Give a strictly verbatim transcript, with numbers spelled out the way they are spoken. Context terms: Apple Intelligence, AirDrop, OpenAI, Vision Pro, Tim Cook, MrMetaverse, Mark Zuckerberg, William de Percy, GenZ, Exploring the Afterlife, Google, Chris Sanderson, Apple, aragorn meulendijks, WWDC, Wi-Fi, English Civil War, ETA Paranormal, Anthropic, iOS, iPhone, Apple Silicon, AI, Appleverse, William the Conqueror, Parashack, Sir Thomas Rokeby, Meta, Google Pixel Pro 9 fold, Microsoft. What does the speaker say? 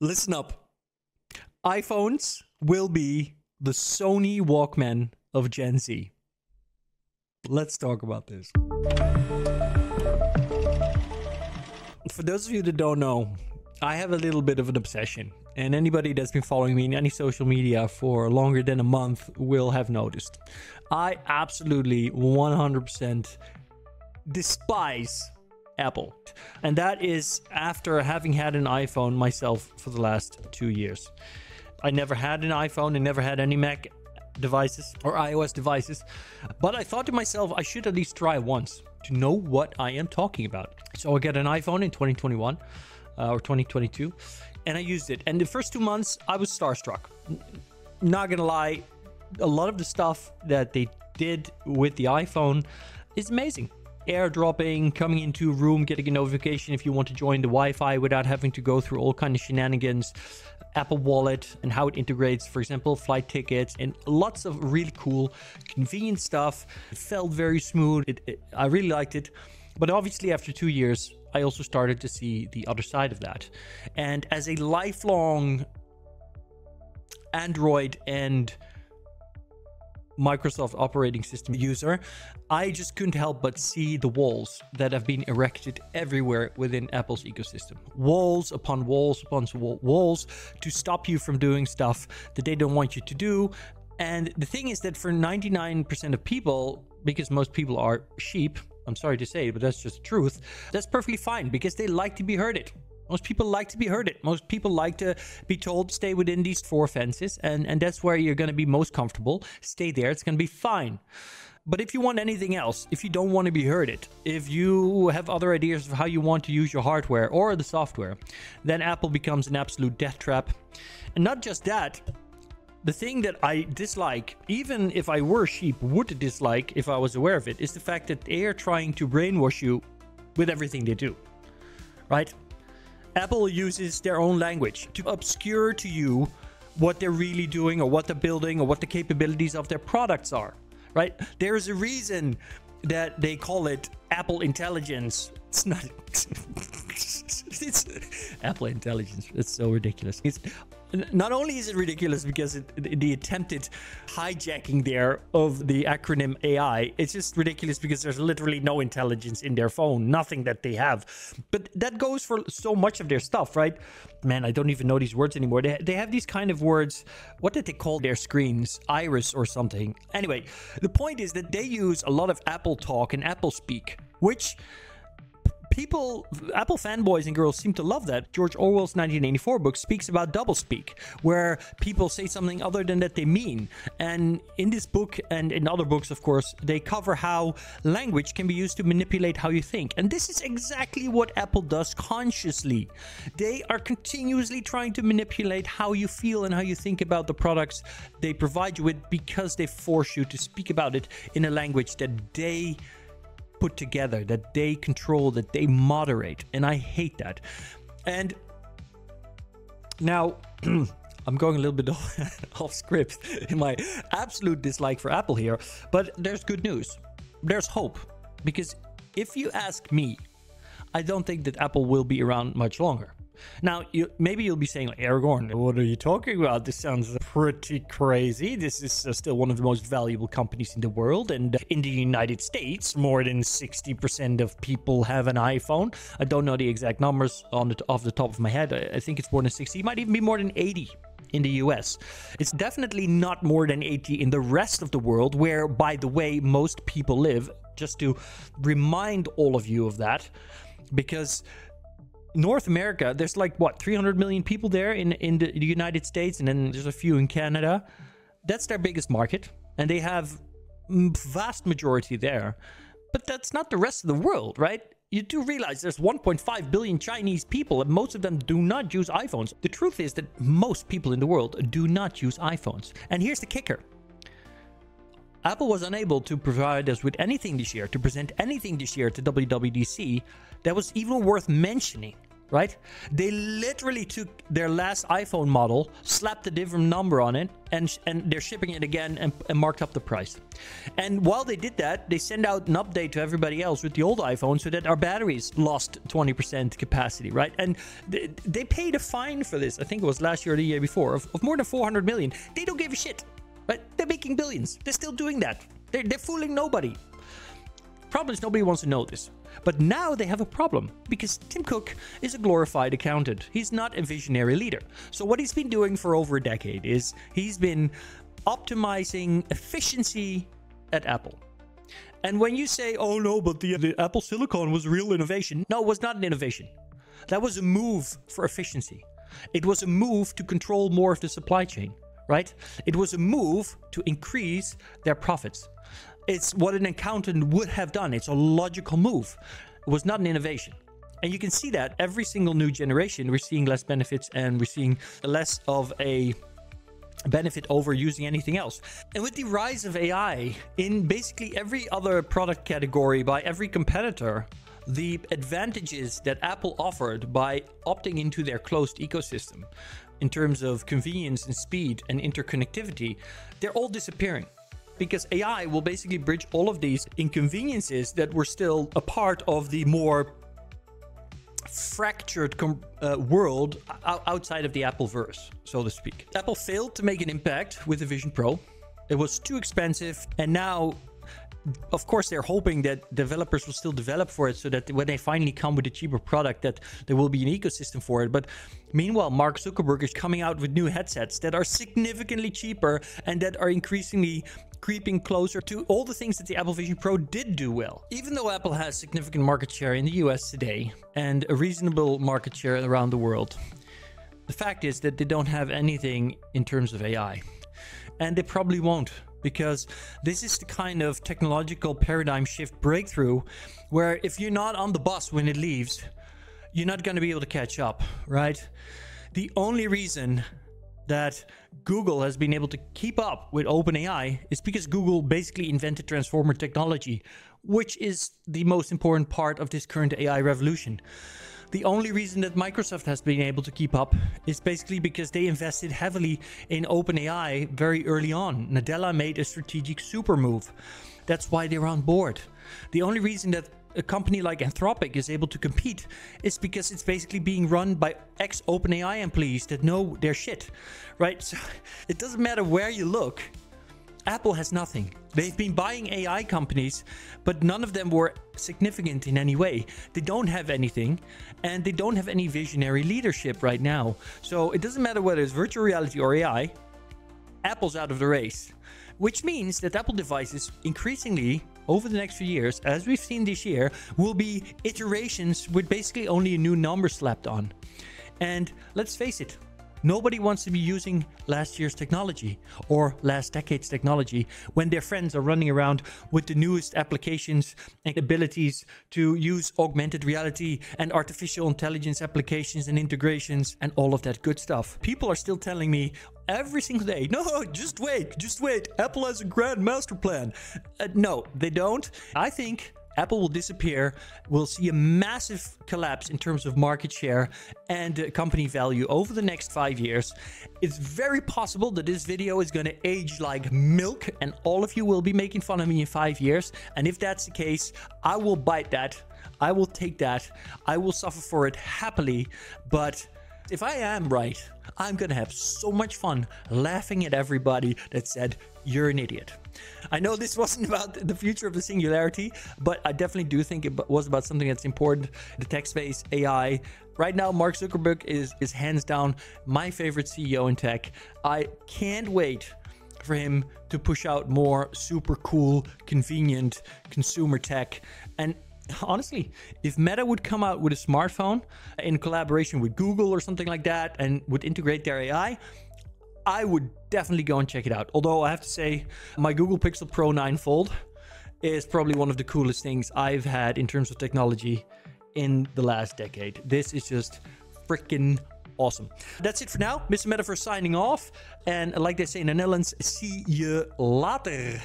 Listen up. iPhones will be the Sony Walkman of Gen Z. Let's talk about this. For those of you that don't know, I have a little bit of an obsession. And anybody that's been following me in any social media for longer than a month will have noticed. I absolutely one hundred percent despise Apple. And that is after having had an iPhone myself for the last two years. I never had an iPhone. I never had any Mac devices or iOS devices. But I thought to myself, I should at least try once to know what I am talking about. So I got an iPhone in twenty twenty-one uh, or twenty twenty-two. And I used it. And the first two months, I was starstruck. Not gonna lie, a lot of the stuff that they did with the iPhone is amazing. Airdropping, coming into a room, getting a notification if you want to join the Wi-Fi without having to go through all kinds of shenanigans. Apple Wallet and how it integrates, for example, flight tickets, and lots of really cool, convenient stuff. It felt very smooth. It, it, I really liked it. But obviously, after two years, I also started to see the other side of that. And as a lifelong Android and Microsoft operating system user, I just couldn't help but see the walls that have been erected everywhere within Apple's ecosystem. Walls upon walls upon walls to stop you from doing stuff that they don't want you to do. And the thing is that for ninety-nine percent of people, because most people are sheep, I'm sorry to say it, but that's just the truth. That's perfectly fine because they like to be herded. Most people like to be herded. Most people like to be told, stay within these four fences, and, and that's where you're going to be most comfortable. Stay there. It's going to be fine. But if you want anything else, if you don't want to be herded, if you have other ideas of how you want to use your hardware or the software, then Apple becomes an absolute death trap. And not just that. The thing that I dislike, even if I were sheep, would dislike if I was aware of it, is the fact that they are trying to brainwash you with everything they do, right? Apple uses their own language to obscure to you what they're really doing or what they're building or what the capabilities of their products are, right? There is a reason that they call it Apple Intelligence. It's not... it's Apple Intelligence. It's so ridiculous. It's... Not only is it ridiculous because it, the attempted hijacking there of the acronym A I, it's just ridiculous because there's literally no intelligence in their phone, nothing that they have. But that goes for so much of their stuff, right? Man, I don't even know these words anymore. They, they have these kind of words. What did they call their screens? Iris or something. Anyway, the point is that they use a lot of Apple talk and Apple speak, which... People, Apple fanboys and girls seem to love that. George Orwell's nineteen eighty-four book speaks about doublespeak, where people say something other than that they mean. And in this book and in other books, of course, they cover how language can be used to manipulate how you think. And this is exactly what Apple does consciously. They are continuously trying to manipulate how you feel and how you think about the products they provide you with because they force you to speak about it in a language that they put together, that they control, that they moderate. And I hate that. And now I'm going a little bit off, off script in my absolute dislike for Apple here, but there's good news. There's hope, because if you ask me, I don't think that Apple will be around much longer. Now, you, maybe you'll be saying, like, Aragorn, what are you talking about? This sounds pretty crazy. This is uh, still one of the most valuable companies in the world. And uh, in the United States, more than sixty percent of people have an iPhone. I don't know the exact numbers on the, off the top of my head. I, I think it's more than sixty. It might even be more than eighty in the U S. It's definitely not more than eighty in the rest of the world, where, by the way, most people live. Just to remind all of you of that, because... North America, there's like, what, three hundred million people there in, in the United States, and then there's a few in Canada. That's their biggest market, and they have vast majority there. But that's not the rest of the world, right? You do realize there's one point five billion Chinese people, and most of them do not use iPhones. The truth is that most people in the world do not use iPhones. And here's the kicker. Apple was unable to provide us with anything this year, to present anything this year to W W D C that was even worth mentioning. right? They literally took their last iPhone model, slapped a different number on it, and and they're shipping it again and, and marked up the price. And while they did that, they send out an update to everybody else with the old iPhone so that our batteries lost twenty percent capacity, right? And they, they paid a fine for this, I think it was last year or the year before, of, of more than four hundred million. They don't give a shit, right? They're making billions. They're still doing that. They're, they're fooling nobody. Problem is nobody wants to know this. But now they have a problem because Tim Cook is a glorified accountant. He's not a visionary leader. So what he's been doing for over a decade is he's been optimizing efficiency at Apple. And when you say, oh no, but the, the Apple Silicon was real innovation. No, it was not an innovation. That was a move for efficiency. It was a move to control more of the supply chain, right? It was a move to increase their profits. It's what an accountant would have done. It's a logical move. It was not an innovation. And you can see that every single new generation, we're seeing less benefits and we're seeing less of a benefit over using anything else. And with the rise of A I in basically every other product category by every competitor, the advantages that Apple offered by opting into their closed ecosystem in terms of convenience and speed and interconnectivity, they're all disappearing. Because A I will basically bridge all of these inconveniences that were still a part of the more fractured uh, world outside of the Appleverse, so to speak. Apple failed to make an impact with the Vision Pro. It was too expensive. And now, of course, they're hoping that developers will still develop for it so that when they finally come with a cheaper product, that there will be an ecosystem for it. But meanwhile, Mark Zuckerberg is coming out with new headsets that are significantly cheaper and that are increasingly creeping closer to all the things that the Apple Vision Pro did do well. Even though Apple has significant market share in the U S today and a reasonable market share around the world, the fact is that they don't have anything in terms of A I. And they probably won't, because this is the kind of technological paradigm shift breakthrough where if you're not on the bus when it leaves, you're not going to be able to catch up, right? The only reason that Google has been able to keep up with OpenAI is because Google basically invented transformer technology, which is the most important part of this current A I revolution. The only reason that Microsoft has been able to keep up is basically because they invested heavily in OpenAI very early on. Nadella made a strategic super move. That's why they're on board. The only reason that a company like Anthropic is able to compete is because it's basically being run by ex-OpenAI employees that know their shit, right? So it doesn't matter where you look. Apple has nothing. They've been buying A I companies, but none of them were significant in any way. They don't have anything, and they don't have any visionary leadership right now. So it doesn't matter whether it's virtual reality or A I, Apple's out of the race, which means that Apple devices increasingly over the next few years, as we've seen this year, will be iterations with basically only a new number slapped on. And let's face it, nobody wants to be using last year's technology or last decade's technology when their friends are running around with the newest applications and abilities to use augmented reality and artificial intelligence applications and integrations and all of that good stuff. People are still telling me every single day, no, just wait, just wait. Apple has a grand master plan. Uh, no, they don't. I think Apple will disappear. We'll see a massive collapse in terms of market share and company value over the next five years. It's very possible that this video is going to age like milk and all of you will be making fun of me in five years. And if that's the case, I will bite that. I will take that. I will suffer for it happily. But if I am right, I'm going to have so much fun laughing at everybody that said, you're an idiot. I know this wasn't about the future of the singularity, but I definitely do think it was about something that's important. The tech space, A I. Right now, Mark Zuckerberg is, is hands down my favorite C E O in tech. I can't wait for him to push out more super cool, convenient consumer tech. And honestly, if Meta would come out with a smartphone in collaboration with Google or something like that and would integrate their A I, I would definitely go and check it out. Although I have to say my Google Pixel Pro nine fold is probably one of the coolest things I've had in terms of technology in the last decade. This is just freaking awesome. That's it for now. Mister Metaverse signing off. And like they say in the Netherlands, see you later.